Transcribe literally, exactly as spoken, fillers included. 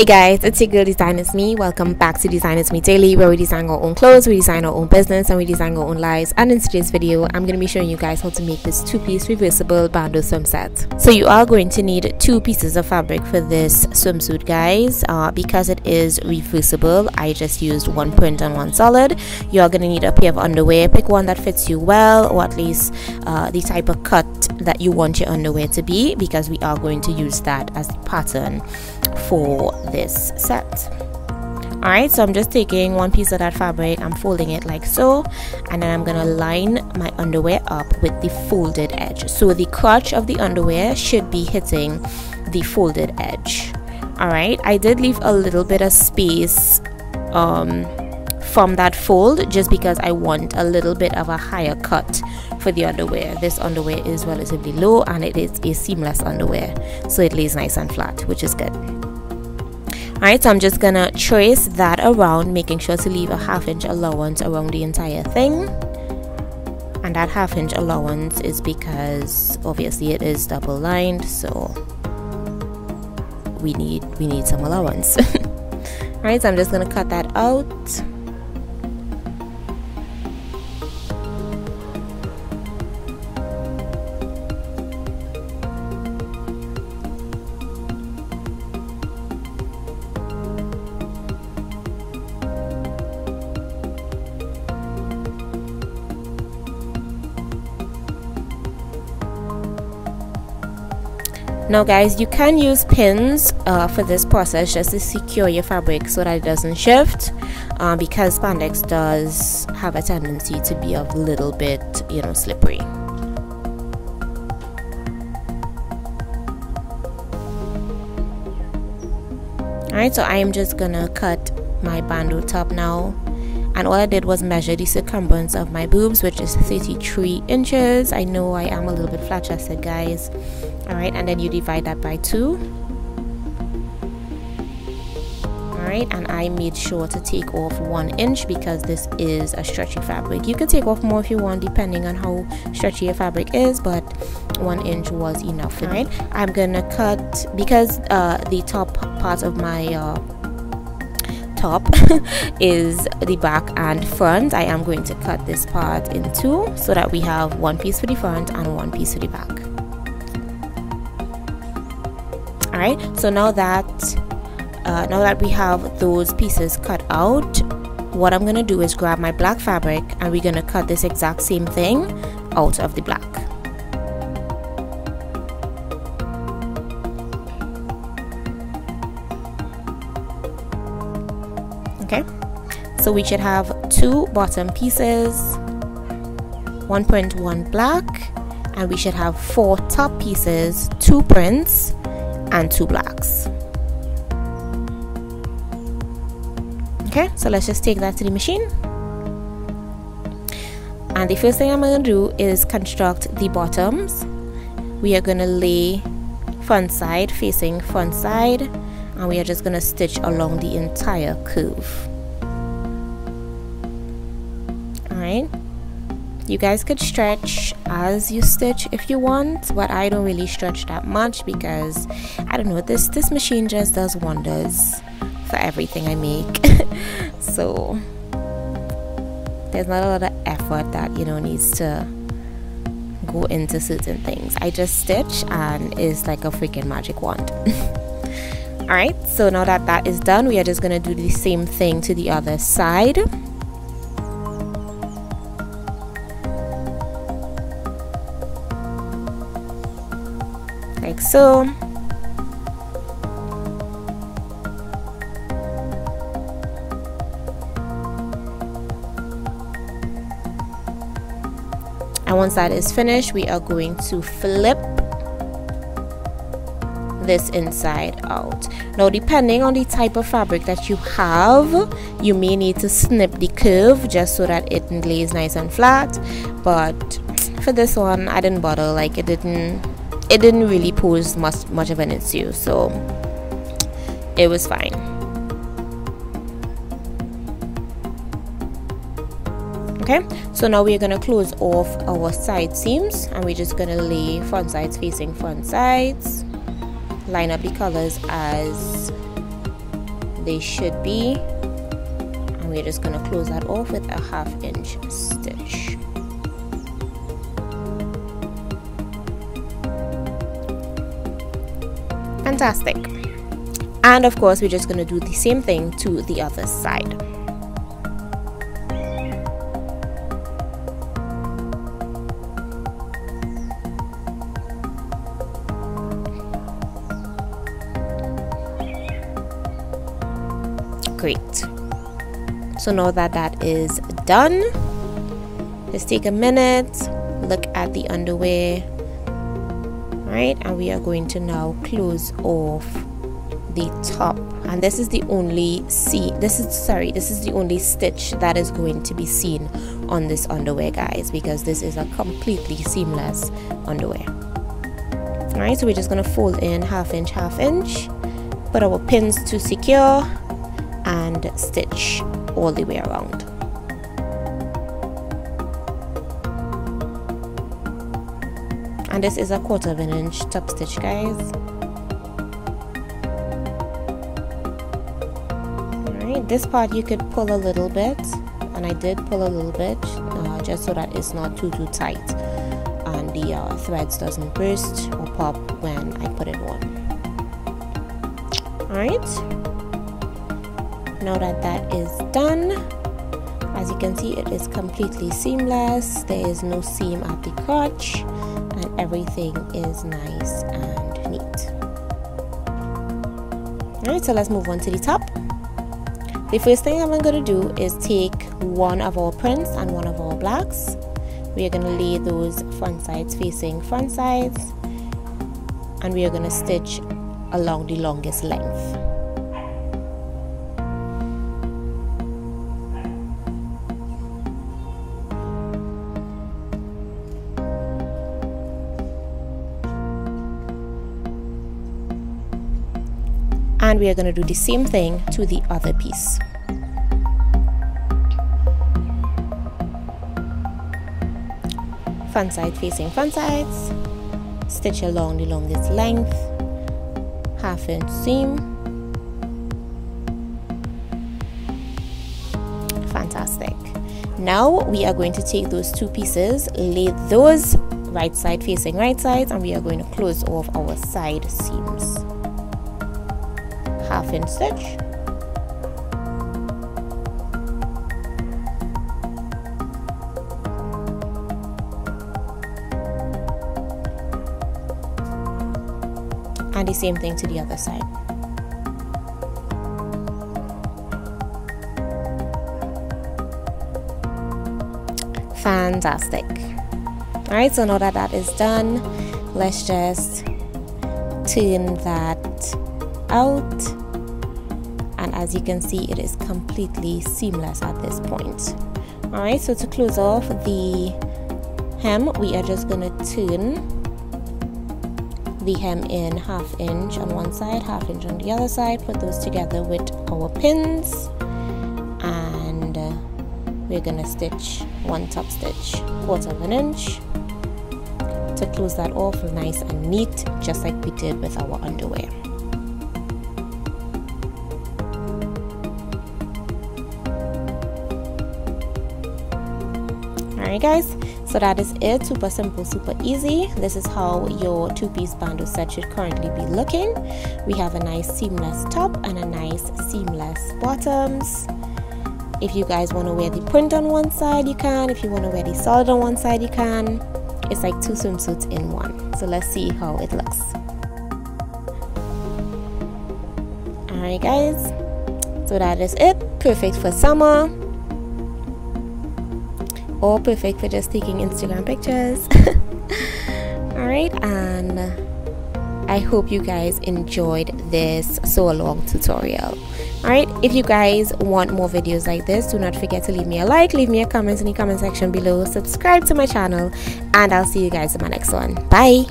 Hey guys, it's your girl Designisme. Welcome back to Designisme Daily, where we design our own clothes, we design our own business, and we design our own lives. And in today's video, I'm going to be showing you guys how to make this two-piece reversible bandeau swimsuit. So you are going to need two pieces of fabric for this swimsuit, guys. Uh, because it is reversible, I just used one print and one solid. You're going to need a pair of underwear. Pick one that fits you well, or at least uh, the type of cut that you want your underwear to be, because we are going to use that as the pattern for this set. Alright, so I'm just taking one piece of that fabric, I'm folding it like so, and then I'm gonna line my underwear up with the folded edge. So the crotch of the underwear should be hitting the folded edge. Alright, I did leave a little bit of space um, from that fold, just because I want a little bit of a higher cut for the underwear. This underwear is relatively low and it is a seamless underwear, so it lays nice and flat, which is good. Alright, so I'm just gonna trace that around, making sure to leave a half inch allowance around the entire thing. And that half inch allowance is because obviously it is double lined, so we need we need some allowance. Alright, so I'm just gonna cut that out. Now guys, you can use pins uh, for this process, just to secure your fabric so that it doesn't shift, uh, because spandex does have a tendency to be a little bit, you know, slippery. Alright, so I am just gonna cut my bandeau top now. And all I did was measure the circumference of my boobs, which is thirty-three inches. I know I am a little bit flat chested, guys. Alright, and then you divide that by two. Alright, and I made sure to take off one inch because this is a stretchy fabric. You can take off more if you want, depending on how stretchy your fabric is, but one inch was enough. Alright, I'm gonna cut, because uh, the top part of my uh, top is the back and front, I am going to cut this part in two so that we have one piece for the front and one piece for the back. Alright, so now that uh, now that we have those pieces cut out, what I'm gonna do is grab my black fabric and we're gonna cut this exact same thing out of the black. Okay, so we should have two bottom pieces, one print, one black, and we should have four top pieces, two prints and two blacks. Okay, so let's just take that to the machine. And the first thing I'm going to do is construct the bottoms. We are going to lay front side facing front side, and we are just going to stitch along the entire curve. Alright, you guys could stretch as you stitch if you want, but I don't really stretch that much because I don't know, this this machine just does wonders for everything I make. So there's not a lot of effort that, you know, needs to go into certain things. I just stitch and it's like a freaking magic wand. Alright, so now that that is done, we are just going to do the same thing to the other side. Like so. And once that is finished, we are going to flip this inside out. Now depending on the type of fabric that you have, you may need to snip the curve just so that it lays nice and flat, but for this one I didn't bother. Like it didn't it didn't really pose much much of an issue, so it was fine. Okay, so now we're gonna close off our side seams and we're just gonna lay front sides facing front sides. Line up the colors as they should be, and we're just going to close that off with a half inch stitch. Fantastic. And of course we're just going to do the same thing to the other side. Great. So now that that is done, let's take a minute, look at the underwear, right? And we are going to now close off the top, and this is the only see this is sorry this is the only stitch that is going to be seen on this underwear, guys, because this is a completely seamless underwear. All right, so we're just going to fold in half inch, half inch, put our pins to secure, and stitch all the way around. And this is a quarter of an inch top stitch, guys. Alright, this part you could pull a little bit, and I did pull a little bit uh, just so that it's not too too tight and the uh, threads doesn't burst or pop when I put it on. Alright. Now that that is done, as you can see, it is completely seamless. There is no seam at the crotch, and everything is nice and neat. Alright, so let's move on to the top. The first thing I'm going to do is take one of our prints and one of our blacks. We are going to lay those front sides facing front sides, and we are going to stitch along the longest length. And we are going to do the same thing to the other piece. Front side facing front sides, stitch along the longest length, half inch seam. Fantastic. Now we are going to take those two pieces, lay those right side facing right sides, and we are going to close off our side seams. Half inch stitch, and the same thing to the other side. Fantastic. All right, so now that that is done, let's just turn that out. And as you can see, it is completely seamless at this point. Alright, so to close off the hem, we are just going to turn the hem in half inch on one side, half inch on the other side, put those together with our pins, and we're going to stitch one top stitch, quarter of an inch, to close that off nice and neat, just like we did with our underwear. Alright guys, so that is it. Super simple, super easy. This is how your two-piece bandeau set should currently be looking. We have a nice seamless top and a nice seamless bottoms. If you guys want to wear the print on one side, you can. If you want to wear the solid on one side, you can. It's like two swimsuits in one. So let's see how it looks. Alright guys, so that is it. Perfect for summer, or perfect for just taking Instagram pictures. Alright, and I hope you guys enjoyed this sew along tutorial. Alright, if you guys want more videos like this, do not forget to leave me a like, leave me a comment in the comment section below, subscribe to my channel, and I'll see you guys in my next one. Bye!